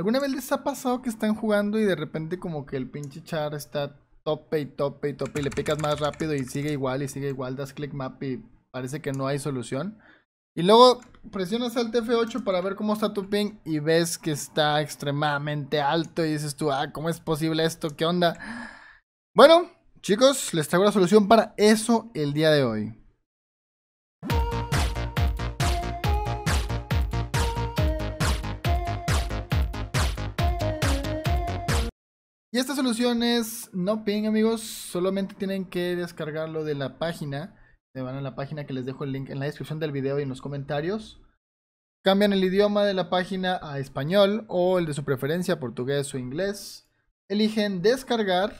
¿Alguna vez les ha pasado que están jugando y de repente como que el pinche char está tope y tope y tope y le picas más rápido y sigue igual y sigue igual, das click map y parece que no hay solución? Y luego presionas Alt F8 para ver cómo está tu ping y ves que está extremadamente alto y dices tú, ah, ¿cómo es posible esto? ¿Qué onda? Bueno, chicos, les traigo la solución para eso el día de hoy. Y esta solución es NoPing, amigos. Solamente tienen que descargarlo de la página. Se van a la página que les dejo el link en la descripción del video y en los comentarios. Cambian el idioma de la página a español o el de su preferencia, portugués o inglés. Eligen descargar.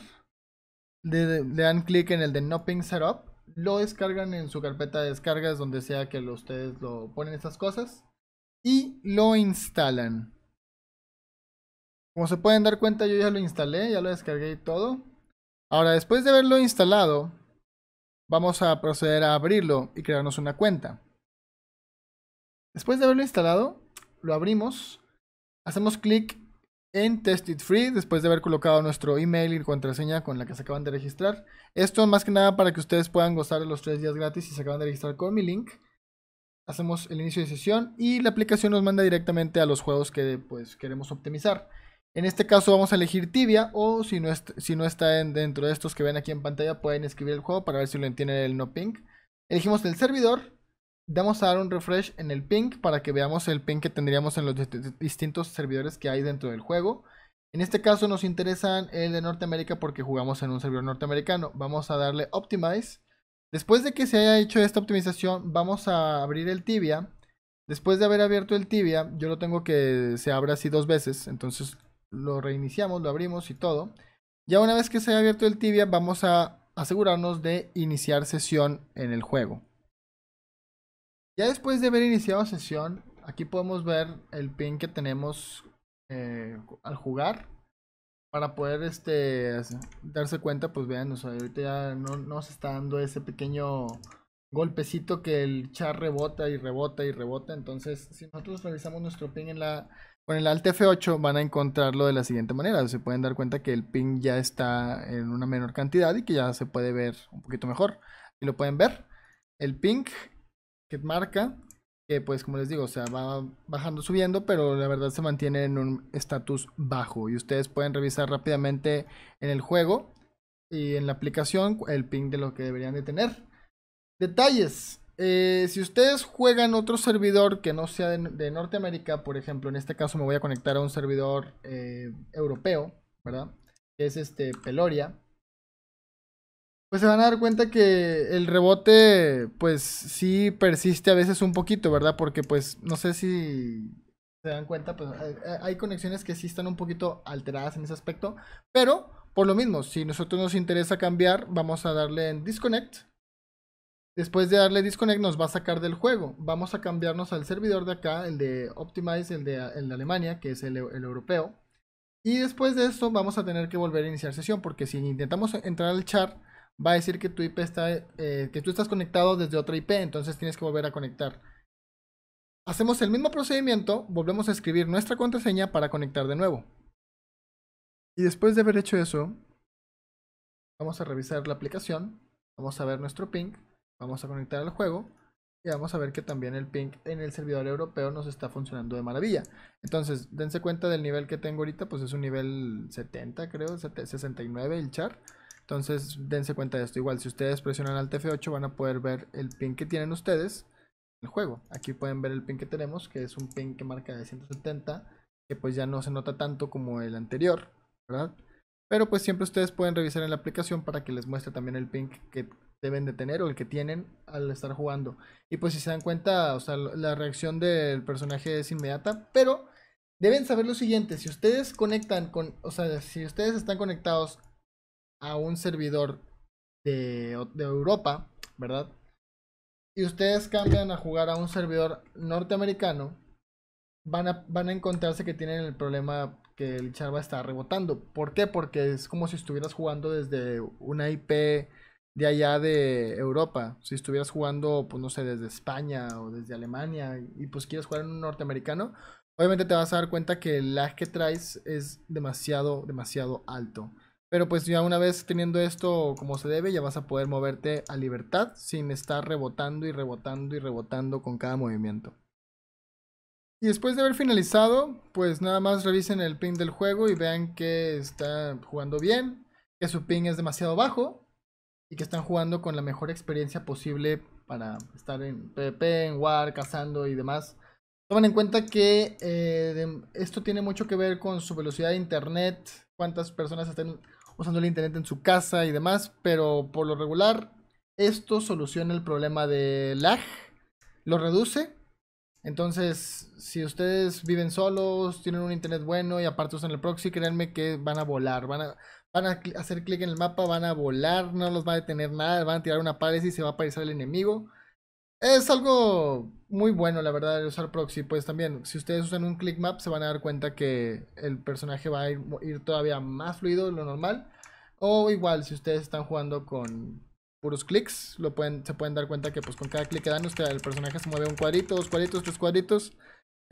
Le dan clic en el de NoPing Setup. Lo descargan en su carpeta de descargas, donde sea que ustedes lo ponen estas cosas. Y lo instalan. Como se pueden dar cuenta, yo ya lo instalé, ya lo descargué y todo. Ahora, después de haberlo instalado, vamos a proceder a abrirlo y crearnos una cuenta. Después de haberlo instalado, lo abrimos. Hacemos clic en Test It Free, después de haber colocado nuestro email y contraseña con la que se acaban de registrar. Esto más que nada para que ustedes puedan gozar de los 3 días gratis si se acaban de registrar con mi link. Hacemos el inicio de sesión y la aplicación nos manda directamente a los juegos que pues, queremos optimizar. En este caso vamos a elegir Tibia, o si no está dentro de estos que ven aquí en pantalla, pueden escribir el juego para ver si lo entienden el no ping. Elegimos el servidor, damos a dar un refresh en el ping para que veamos el ping que tendríamos en los distintos servidores que hay dentro del juego. En este caso nos interesan el de Norteamérica porque jugamos en un servidor norteamericano. Vamos a darle Optimize. Después de que se haya hecho esta optimización, vamos a abrir el Tibia. Después de haber abierto el Tibia, yo lo tengo que se abra así 2 veces, entonces lo reiniciamos, lo abrimos y todo. Ya una vez que se haya abierto el Tibia, vamos a asegurarnos de iniciar sesión en el juego. Ya después de haber iniciado sesión, aquí podemos ver el ping que tenemos al jugar. Para poder darse cuenta, pues vean, o sea, ahorita ya no se está dando ese pequeño golpecito que el char rebota y rebota y rebota. Entonces, si nosotros revisamos nuestro ping con el Alt F8, van a encontrarlo de la siguiente manera. Se pueden dar cuenta que el ping ya está en una menor cantidad y que ya se puede ver un poquito mejor. Y lo pueden ver. El ping que marca, que pues como les digo, o sea, va bajando, subiendo, pero la verdad se mantiene en un estatus bajo. Y ustedes pueden revisar rápidamente en el juego y en la aplicación el ping de lo que deberían de tener. Detalles. Si ustedes juegan otro servidor que no sea de Norteamérica, por ejemplo, en este caso me voy a conectar a un servidor europeo, ¿verdad? Que es Peloria. Pues se van a dar cuenta que el rebote, pues sí persiste a veces un poquito, ¿verdad? Porque pues no sé si se dan cuenta, pues hay conexiones que sí están un poquito alteradas en ese aspecto. Pero por lo mismo, si nosotros nos interesa cambiar, vamos a darle en Disconnect. Después de darle Disconnect nos va a sacar del juego. Vamos a cambiarnos al servidor de acá, el de Optimize, el de Alemania, que es el europeo. Y después de esto vamos a tener que volver a iniciar sesión, porque si intentamos entrar al chat, va a decir que tu IP que tú estás conectado desde otra IP, entonces tienes que volver a conectar. Hacemos el mismo procedimiento, volvemos a escribir nuestra contraseña para conectar de nuevo. Y después de haber hecho eso, vamos a revisar la aplicación, vamos a ver nuestro ping. Vamos a conectar al juego y vamos a ver que también el ping en el servidor europeo nos está funcionando de maravilla. Entonces, dense cuenta del nivel que tengo ahorita, pues es un nivel 70, creo, 69 el char. Entonces, dense cuenta de esto. Igual, si ustedes presionan Alt F8 van a poder ver el ping que tienen ustedes en el juego. Aquí pueden ver el ping que tenemos, que es un ping que marca de 170, que pues ya no se nota tanto como el anterior, ¿verdad? Pero pues siempre ustedes pueden revisar en la aplicación para que les muestre también el ping que deben de tener o el que tienen al estar jugando. Y pues si se dan cuenta, o sea, la reacción del personaje es inmediata, pero deben saber lo siguiente: si ustedes conectan si ustedes están conectados a un servidor de Europa, ¿verdad? Y ustedes cambian a jugar a un servidor norteamericano, van a encontrarse que tienen el problema que el char va a estar rebotando. ¿Por qué? Porque es como si estuvieras jugando desde una IP de allá de Europa. Si estuvieras jugando, pues no sé, desde España o desde Alemania y pues quieres jugar en un norteamericano, Obviamente te vas a dar cuenta que el lag que traes es demasiado, demasiado alto. Pero pues ya una vez teniendo esto como se debe, ya vas a poder moverte a libertad sin estar rebotando y rebotando y rebotando con cada movimiento. Y después de haber finalizado, pues nada más revisen el ping del juego y vean que está jugando bien, que su ping es demasiado bajo y que están jugando con la mejor experiencia posible para estar en PvP, en War, cazando y demás. Tomen en cuenta que esto tiene mucho que ver con su velocidad de internet, cuántas personas estén usando el internet en su casa y demás, pero por lo regular esto soluciona el problema de lag, lo reduce. Entonces, si ustedes viven solos, tienen un internet bueno y aparte usan el proxy, créanme que van a volar, van a hacer clic en el mapa, van a volar, no los va a detener nada, van a tirar una pared y se va a aparecer el enemigo. Es algo muy bueno, la verdad, de usar proxy. Pues también, si ustedes usan un click map, se van a dar cuenta que el personaje va a ir todavía más fluido de lo normal. O igual, si ustedes están jugando con puros clics, se pueden dar cuenta que pues con cada clic que dan, el personaje se mueve un cuadrito, dos cuadritos, tres cuadritos,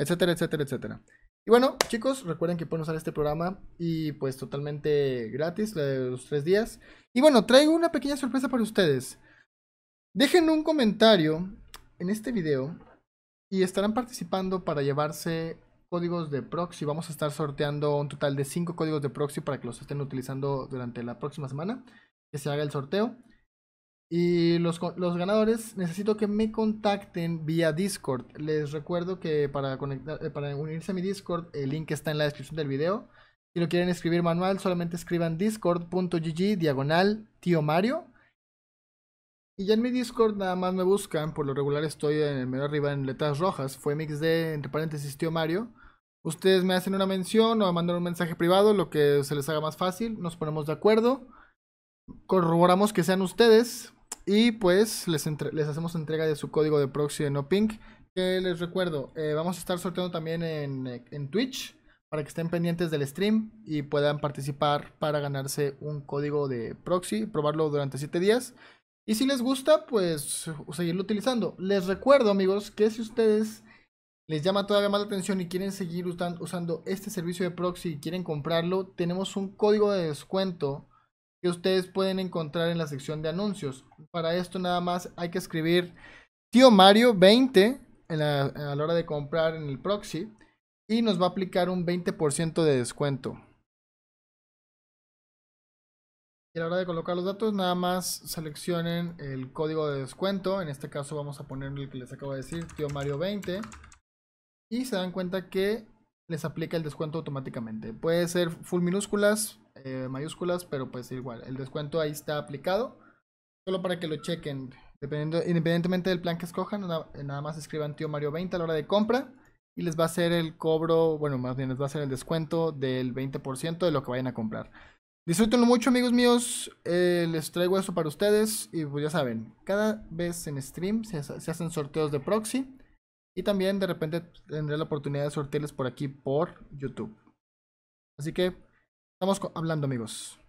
etcétera, etcétera, etcétera. Y bueno, chicos, recuerden que pueden usar este programa y pues totalmente gratis los 3 días. Y bueno, traigo una pequeña sorpresa para ustedes. Dejen un comentario en este video y estarán participando para llevarse códigos de proxy. Vamos a estar sorteando un total de 5 códigos de proxy para que los estén utilizando durante la próxima semana, que se haga el sorteo. Y los ganadores necesito que me contacten vía Discord. Les recuerdo que para unirse a mi Discord, el link está en la descripción del video. Si lo quieren escribir manual, solamente escriban discord.gg/tiomario. Y ya en mi Discord nada más me buscan, por lo regular estoy en el medio arriba en letras rojas, fue mix de, entre paréntesis, Tío Mario. Ustedes me hacen una mención o me mandan un mensaje privado, lo que se les haga más fácil, nos ponemos de acuerdo, corroboramos que sean ustedes y pues les hacemos entrega de su código de proxy de NoPing, que les recuerdo, vamos a estar sorteando también en Twitch, para que estén pendientes del stream y puedan participar para ganarse un código de proxy, probarlo durante 7 días. Y si les gusta, pues seguirlo utilizando. Les recuerdo, amigos, que si ustedes les llama todavía más la atención y quieren seguir usando este servicio de proxy y quieren comprarlo, tenemos un código de descuento que ustedes pueden encontrar en la sección de anuncios. Para esto nada más hay que escribir TioMario20 a la hora de comprar en el proxy y nos va a aplicar un 20% de descuento. Y a la hora de colocar los datos, nada más seleccionen el código de descuento. En este caso vamos a poner el que les acabo de decir, Tío Mario 20. Y se dan cuenta que les aplica el descuento automáticamente. Puede ser full minúsculas, mayúsculas, pero pues igual. El descuento ahí está aplicado. Solo para que lo chequen. Independientemente del plan que escojan, nada más escriban Tío Mario 20 a la hora de compra. Y les va a hacer el cobro, bueno, más bien les va a hacer el descuento del 20% de lo que vayan a comprar. Disfrútenlo mucho, amigos míos, les traigo eso para ustedes y pues ya saben, cada vez en stream se hacen sorteos de proxy y también de repente tendré la oportunidad de sortearles por aquí por YouTube. Así que estamos hablando, amigos.